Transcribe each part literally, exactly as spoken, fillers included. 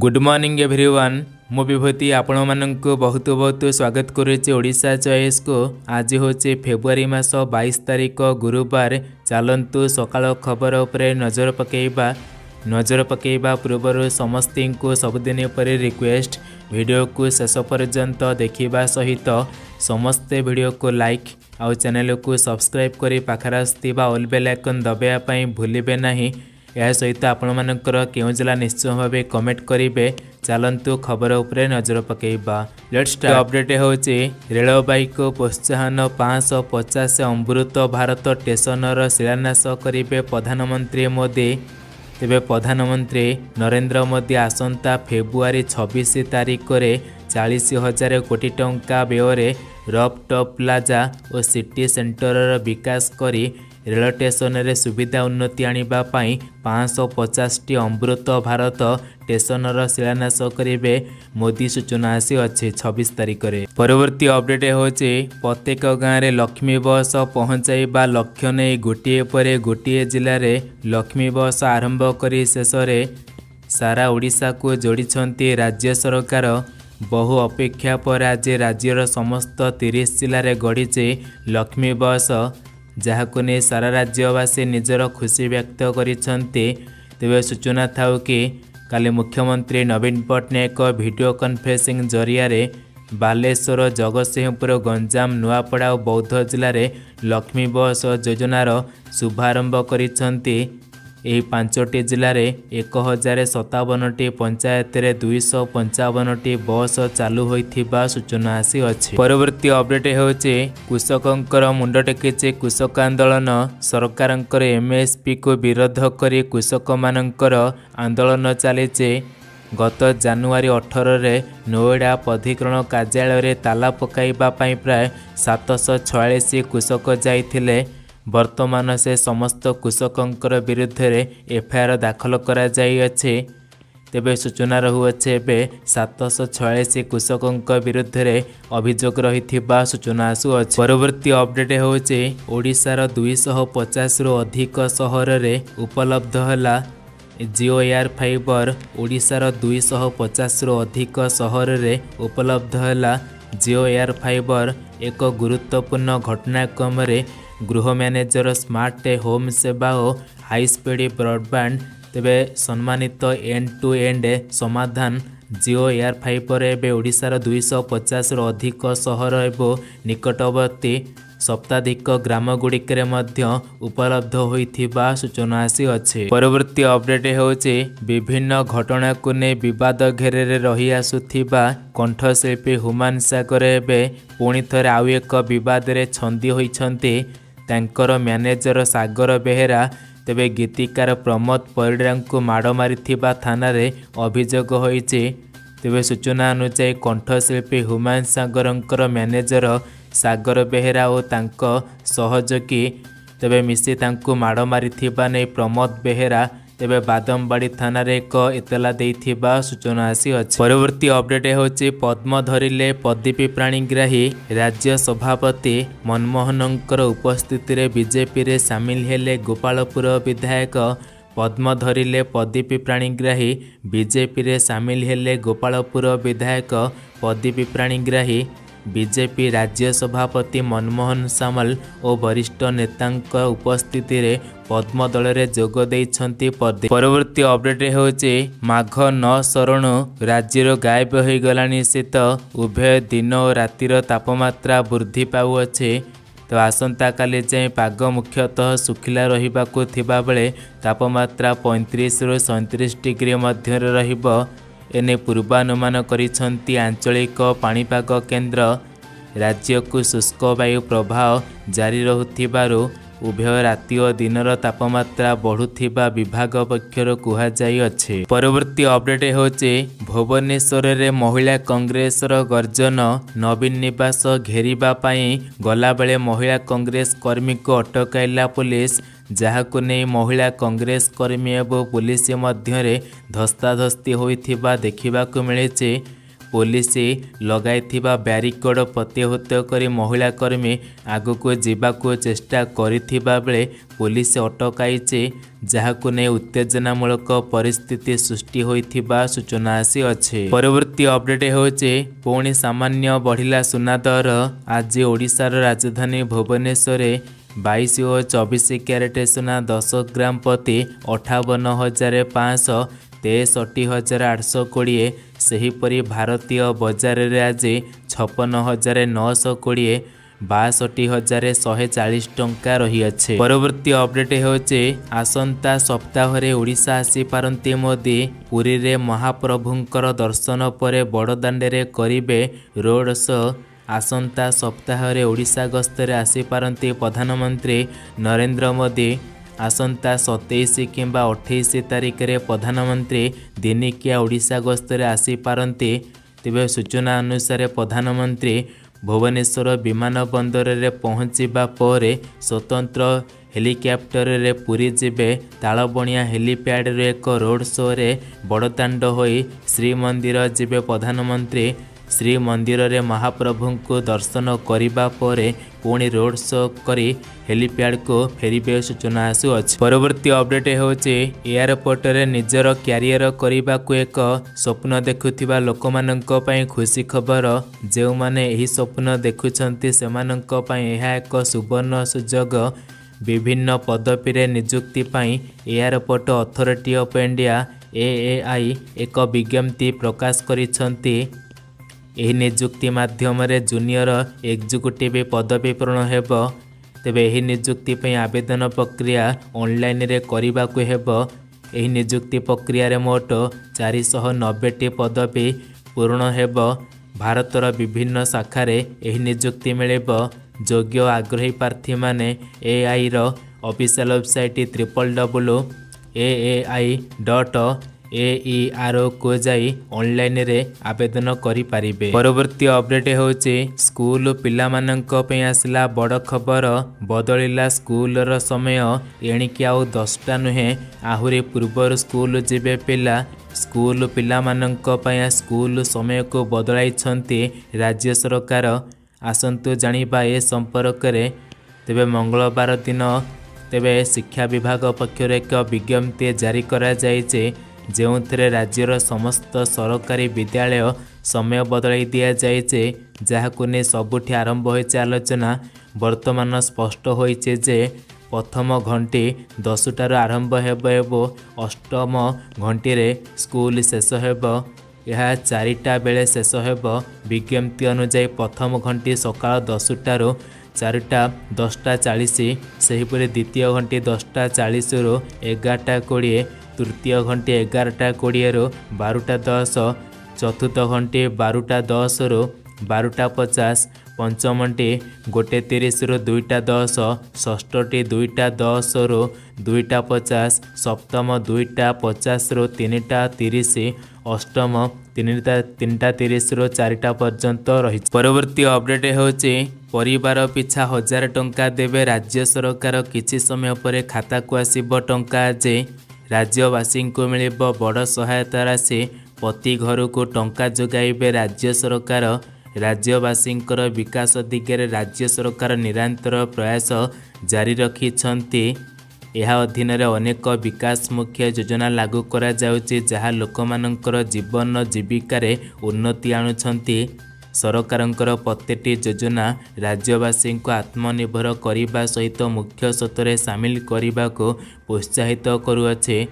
Good morning everyone, मु विभूति आपण मानक बहुत बहुत स्वागत करुचे ओडिशा चॉइस को। आज हूँ फेब्रुआरी मास बाईस तारीख गुरुवार। चलतु सकाल खबर उपरे नजर पकेबा। नजर पकेबा पूर्व समस्ती को सबदिन पर रिक्वेस्ट, वीडियो को शेष पर्यंत देखा सहित समस्ते वीडियो को लाइक आउ चैनल को सब्सक्राइब कर पाखर आसवा ऑल बेल आइकन दबाइवाई भूलिबे नहीं। यह सहित आपण मानकर क्यों जिला निश्चय भाव कमेंट करेंगे। चलतु खबर उपरे नजर पकेबा। लेट्स अपडेट हो रेलबाई को प्रोत्साहन पाँच पचास अमृत भारत स्टेशनर शिलान्यास करेंगे प्रधानमंत्री मोदी। तेबे प्रधानमंत्री नरेन्द्र मोदी आसंता फेब्रुआरी छब्बीस तारीख रे चालीस हजार कोटी टंका व्यय रफ टॉप प्लाजा और सिटी सेंटर विकास करी रेल स्टेशन रे सुविधा उन्नति आनिबा पाई पाँच सौ पचास टी अमृत भारत स्टेशनर शिलान्यास करेंगे मोदी सूचना आसी अच्छे छब्बीस तारीख रे। परवर्ती अपडेट होचे प्रत्येक गाँव में लक्ष्मी बस पहुँचाइबा लक्ष्य नहीं। गोटे पर गोटे जिले में लक्ष्मी बस आरंभ कर शेष सारा ओडिशा को जोड़ी राज्य सरकार। बहु अपेक्षा पर आज राज्यर समस्त तीस जिले गढ़ीचे लक्ष्मी बस, जहाक नहीं सारा राज्यवासी निजर खुशी व्यक्त करिसेंते। तेबे सूचना थाउ कि काली मुख्यमंत्री नवीन पटनायक वीडियो कॉन्फ्रेंसिंग जरिया रे बालेश्वर, जगतसिंहपुर, गंजाम, नुआपड़ा और बौद्ध जिले में लक्ष्मी बस योजनार शुभारंभ करिसेंते। एही पांचटी जिले में एक हजार सतावन टी पंचायत रे दुईश पंचावन टी बस चालू होइथिबा सूचना आसी अछि। परवर्ती अपडेट होचे कृषकंकर मुंड टेकिचे कृषक आंदोलन। सरकारंकर एमएसपी को विरोध करी कृषक मानंकर आंदोलन चलीचे। गत जानुआरी अठर रे नोएडा प्राधिकरण कार्यालय रे ताला पकाइबा पई प्राय सात सौ छियालीस कृषक जाइथिले। वर्तमान से समस्त कृषकंकर विरुद्ध रे एफ आई आर दाखल करा जाई अछि। तेबे सूचना रहुअछे बे सात सौ छियालीस कृषकंकर विरुद्ध रे अभियोग रहिथिबा सूचना आसु अछि। परवर्ती अपडेट होचे ओडिशार दो सौ पचास रो अधिक शहर रे उपलब्ध होला जिओ एयरफाइबर। ओडिशार दो सौ पचास रो अधिक शहर रे उपलब्ध होला जिओ एयरफाइबर। एक गुरुत्वपूर्ण घटनाक्रम रे गृह मैनेजर स्मार्ट होम सेवा और हाई स्पीड ब्रॉडबैंड। तेबे सम्मानित एंड टू एंड समाधान जिओ एयरफाइबर एवं ओडिशार दो सौ पचास रो अधिक शहर एवं निकटवर्ती सप्ताधिक ग्रामगुड़िक उपलब्ध होइथिबा सूचना आसी अछि। परवर्ती अपडेट होचे विभिन्न घटना को ने विवाद घेरे रही आसुथिबा कंठशिल्पी हुमान सागर एवं पुणी थरे आउ एक विवाद रे छंदी होइछन्ते। तांकर मैनेजर सागर बेहरा तेबे गीतिकार प्रमोद परिडा को माड़ मारिथिबा थाना रे अभियोग होइचे। तेबे सूचना अनुसार कंठशिल्पी हुमान सागरंकर मैनेजर सागर बेहरा और तांको सहयोगी तेबे मिसी तांको माड़ मारिथिबा नै प्रमोद बेहरा तेबे बादमबाड़ी थाना रे एक इतला देइथिबा सूचना आसी अछि। परवर्ती अपडेट होछि पद्मधर पदीपी प्राणीग्राही। राज्य सभापति मनमोहनंकर उपस्थिति रे बीजेपी रे शामिल हेले गोपालपुर विधायक। पद्मधर पदीपी प्राणीग्राही बीजेपी रे शामिल हेले गोपालपुर विधायक पदीपी प्राणीग्राही। बीजेपी राज्य सभापति मनमोहन सामल और वरिष्ठ नेतांका उपस्थिति रे पद्म दल रे जोग देइछन्ती। परवर्ती अपडेट होचे माघ न शरण राज्यर गायब हो गलानी शीत। उभय दिन और रातिर तापमात्रा वृद्धि पाउछे। तो आसंता काली जाए पाग मुख्यतः सुखिला रहिबाकु थिबा बेले तापमात्रा पैंतीस रु सैंतीस डिग्री मध्य रहिब एने पूर्वानुमान करिसेंती आंचलिक पाणीपाग केन्द्र। राज्य को शुष्क वायु प्रभाव जारी रहुथिबारु उभय राति और दिनर तापमात्रा बढ़ुथिबा विभाग पक्षर कुहाजाई अछि। परवर्ती अपडेट होचे भुवनेश्वर रे महिला कांग्रेस रो गर्जन। नवीन निवास घेरिबा पई गला बेले महिला कांग्रेस कर्मी को अटकाइला पुलिस, जहाक नहीं महिला कांग्रेस कर्मी एवं पुलिस मध्य धस्ताधस्ती होइथिबा देखिबाकु मिलेचे। पुलिस लगाई बैरिकेड प्रतिहत कर महिला कर्मी आगक जावाकू चेष्टा करे पुलिस अटकाई जहाक नहीं उत्तेजनामूलक परिस्थिति सृष्टि होता सूचना आसी। परवर्ती अपडेट होचे पुणी सामान्य बढ़िला सुना दर। आज ओडिशार राजधानी भुवनेश्वर बाईस और चौबीस क्यारेट सुना दस ग्राम प्रति अठावन हजार पाँच तेसठी हजार आठ सौ कोड़े। सेहीपरी भारतीय बजार में आज छपन हजार नौश कोड़े बासठी हजार शहे चालीस टंका रही अच्छे। परवर्ती अपडेट होचे आसंता सप्ताह रे ओडिशा आसी पारंती मोदी। पुरी रे महाप्रभुंकर दर्शन पर बड़दाण्डे करिबे रोड शो। आसंता सप्ताह रे ओडिशा गस्तरे आसी पारंती प्रधानमंत्री नरेन्द्र मोदी। आसंता सतैश कि अठाईस तारीख रे प्रधानमंत्री दिनिकिया ओडिशा गस्तरे आसी पारंती। तेबे सूचना अनुसार प्रधानमंत्री भुवनेश्वर विमान बंदर रे पहुँचवा पर स्वतंत्र हेलिकॉप्टर रे पुरी जिबे। तालबणिया हेलीपैड रे एक रोड शो रे बड़दाण्ड होई श्रीमंदिर जिबे प्रधानमंत्री। श्रीमंदिर रे महाप्रभु को दर्शन करिबा परे पुणी रोड शो करी हेलीपैड को फेरिबे सूचना आसुअछि। परवर्ती अपडेट होचे एयरपोर्ट रे निजर क्यारियर करिबा को एक स्वप्न देखुथिबा लोकमाननक पई खुशी खबर। जो माने एही स्वप्न देखुछंती सेमाननक पई एहा एक सुवर्ण सुयोग। विभिन्न पदवी रे नियुक्ति पई airport authority of India A A I एक विज्ञप्ति प्रकाश करिसंती। यह नियुक्ति माध्यम रे जूनियर एक्जिक्यूटिव पदवी पूर्ण हेब। तेबे यह नियुक्ति पे आवेदन प्रक्रिया ऑनलाइन रे करबा को हेब। यह नियुक्ति प्रक्रिया रे मोट चार सौ नब्बे पदवी पूर्ण हेब। भारतर विभिन्न शाखा रे यह नियुक्ति मिलेब। योग्य आग्रही प्रार्थी माने ए आई रो official website triple W A A I dot A E R को जाई ऑनलाइन रे आवेदन करि पारिबे। परवर्ती अपडेट होचे स्कूल पिला माननक पे आसला बड़ खबर। बदलिला स्कूल रो समय एणिकी आउ दसटा नुहे आहुरी पूर्वर स्कूल जिबे पिला। स्कूल पिला माननक पे स्कूल समय को बदलाइछंती राज्य सरकार। आसंतु जानिबा ए संपर्क रे। तेबे मंगलवार दिन तेबे शिक्षा विभाग पक्षर एक विज्ञप्ति जारी करा जाइचे जो थे राज्यर समस्त सरकारी विद्यालय समय बदल दि जाए। जहाक नहीं सबुठी आरंभ हो आलोचना। वर्तमान स्पष्ट होइचे जे प्रथम घंटी दसटार आरंभ हो अष्टम घंटी रे स्कूल शेष हो। यह चारिटा बेले शेष हो। विज्ञप्ति अनुजाई प्रथम घंटी सका दसटार चारिटा दसटा चालीस। सेहीपरि द्वितीय घंटी दसटा चालीस रु एगारटा कोड़े। तृतीय घंटी एगारटा कोड़े रु बारटा दस। चतुर्थ घंटी बारटा दस रु बारटा पचास। पंचम घंटी गोटे तीस रु दुईटा दस। षष्ठी दुईटा दस रु दुईटा पचास। सप्तम दुईटा पचास रु तीनटा तीस। अष्टम तीनटा तीनटा तीस रु चारिटा पर्यंत रही। परवर्ती अपडेट होचे परिवार पिछा हजार टंका देवे राज्य सरकार। किसी समय पर खाता को आसब टंका जे राज्यवासी को मिलिबो बड़ सहायता राशि। प्रति घर को टंका जोगाइबे राज्य सरकार। राज्यवासी विकास दिगरे राज्य सरकार निरंतर प्रयास जारी रखिछंती। यह अधीन रे अनेक विकास मुख्य योजना लागू करा जाउची जहा लोकमाननकर जीवन जीविकार उन्नति आणुछंती। सरकारंकर प्रत्येकटी योजना राज्यवासी को आत्मनिर्भर करने सहित मुख्य स्रोतरे सामिल करने को प्रोत्साहित करुअे।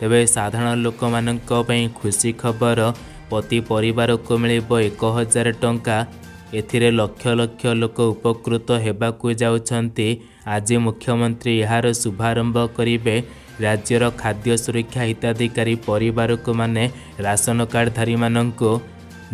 तेबे साधारण लोक माननक पई खुशी खबर। प्रति परिवार को मिलिबो एक हजार टंका। एथिरे लक्ष लक्ष लोक उपकृत हेबाकू जाउछंती। आज मुख्यमंत्री यार शुभारंभ करिबे। राज्यर खाद्य सुरक्षा हिताधिकारी परिवार को माने राशन कार्डधारी माननकू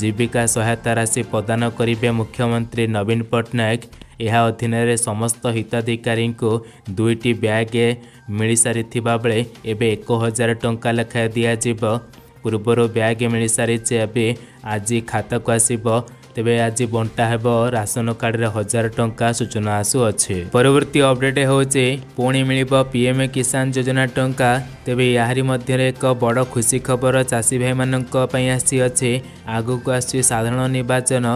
जीविका सहायता राशि प्रदान करेंगे मुख्यमंत्री नवीन पटनायक। यह अधीन रे समस्त हिताधिकारी को दुईटी बैग मिल सारी बेले एवं एक हजार टंका लेखाएं दि जाव। पूर्वर बैग मिल सारी आज खाता को आसब तेबे आज बंटा हेब राशन कार्ड रे हजार टंका सूचना आसुअे। परवर्ती अपडेट होचे पुणी मिलिबो पीएम किसान योजना टंका। तेबे याहरी मध्यरे एक बड़ खुशी खबर चाषी भाई मानक पई आसी अछि। आगुक आसी साधारण निर्वाचन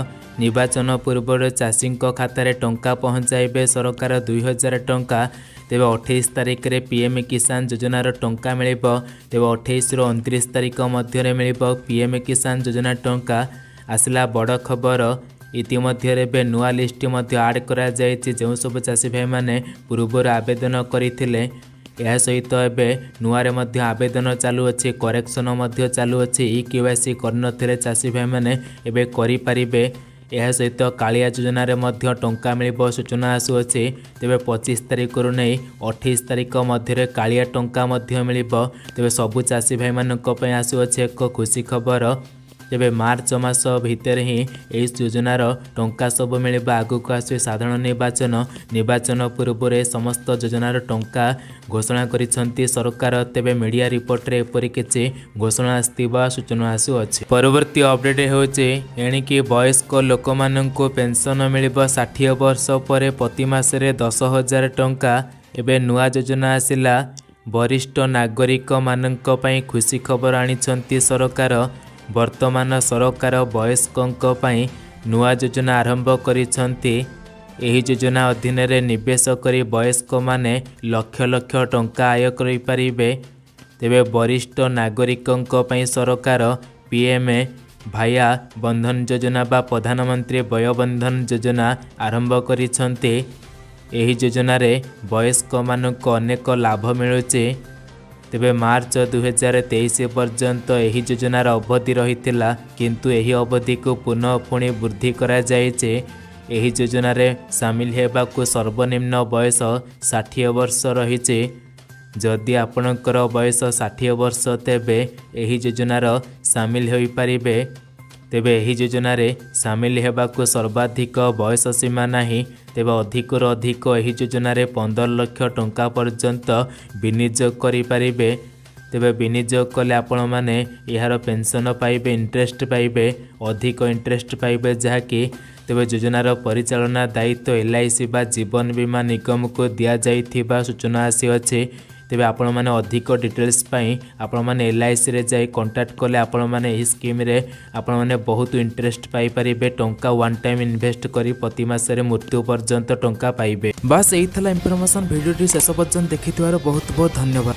निर्वाचन पूर्व चाषी खातार टंका पहुंचाइबे सरकार दुई हजार टंका। तेबे अठाईस तारीख रे पीएम किसान योजनार टंका मिलिबो। तेबे अठाईस रु उनतीस तारीख मध्यरे मिलिबो पीएम किसान योजना टंका। आसला बड़ खबर। इतिमध्य बे नुआ लिस्ट आड करा जो सब चाषी भाई मैंने पूर्वर आवेदन करते यह सहित एवं नुआरे मध्य आवेदन चालू अच्छे करेक्शन चालू अच्छे इ केवाईसी करनथिले चाषी भाई मैंने एबे करि परिबे। यह सहित कालिया योजना रे मध्य टंका मिलिबो सूचना आसुअे। तेबे पच्चीस तारीख रु नहीं अठाईस तारीख मध्य कालिया टंका मध्य मिलिबो। तेबे सबु चाषी भाई मानक पय आसुअे एक खुशी खबर। तेबे मार्च मास भितर ही योजनार टंका सब मिलिबा। आगुक आसु साधारण निर्वाचन निर्वाचन पूर्व समस्त योजनार टंका घोषणा करिसंती सरकार। तेबे मीडिया रिपोर्ट रे एपरि किछि घोषणा आस्तिबा सूचना आसु अछि। परवर्ती अपडेट होचे एणिकी वयस्क लोक माननकु पेंशन मिलिबा साठ वर्ष परे प्रति मासरे दस हजार टंका। एबे नुआ योजना आसिला वरिष्ठ नागरिक माननक पई खुशी खबर आनिसंती सरकार। वर्तमान सरकार वयस्कंक पई नुआ योजना आरंभ करिसंती। एही योजना अधीन रे निवेश करी वयस्क माने लक्ष लक्ष टंका आय करि परिबे। तेबे वरिष्ठ नागरिकंक पई सरकार पीएम भाया बंधन योजना बा प्रधानमंत्री वय वंदन योजना आरंभ करिसंती। एही योजना रे वयस्क मानक अनेक लाभ मिलुचे। तेबे मार्च दुई हजार तेईस पर्यंत यही योजनार अवधि रही थिला किंतु यही अवधि को पुनः पुणी वृद्धि करा जायचे। यही योजना रे सामिल हेबा को सर्वनिम्न बयस साठ वर्ष रहीचे। जदि आपणकर बयस साठ वर्ष तेबे यही योजनार सामिल होई परिबे। तेबे यही योजना रे सामिल हेबा को सर्वाधिक बयस सीमा नाही। तेबे अधिक रु अधिक यही योजना रे पंदर लक्ष टंका पर्यंत विनियोग करि परिबे। तेबे विनियोग कले आपण माने यार पेंशन पाइबे इंटरेस्ट पाइबे अधिक इंटरेस्ट पाइबे जहाँकि तेबे योजनार परिचालना दायित्व एलआईसी बा जीवन बीमा निगम को दिया जाइथिबा सूचना आसी अछि। तेबे आपण माने अधिक डिटेल्स पाई आपण माने एलआईसी रे जाई कांटेक्ट करले आपण माने एही स्कीम रे आपण माने बहुत इंटरेस्ट पाई परिबे। टंका वन टाइम इन्वेस्ट करी प्रति मास रे मृत्यु पर्यंत टंका पाइबे। बस एही थला इन्फॉर्मेशन वीडियो टी शेष पर्यंत देखिथुवार बहुत बहुत धन्यवाद।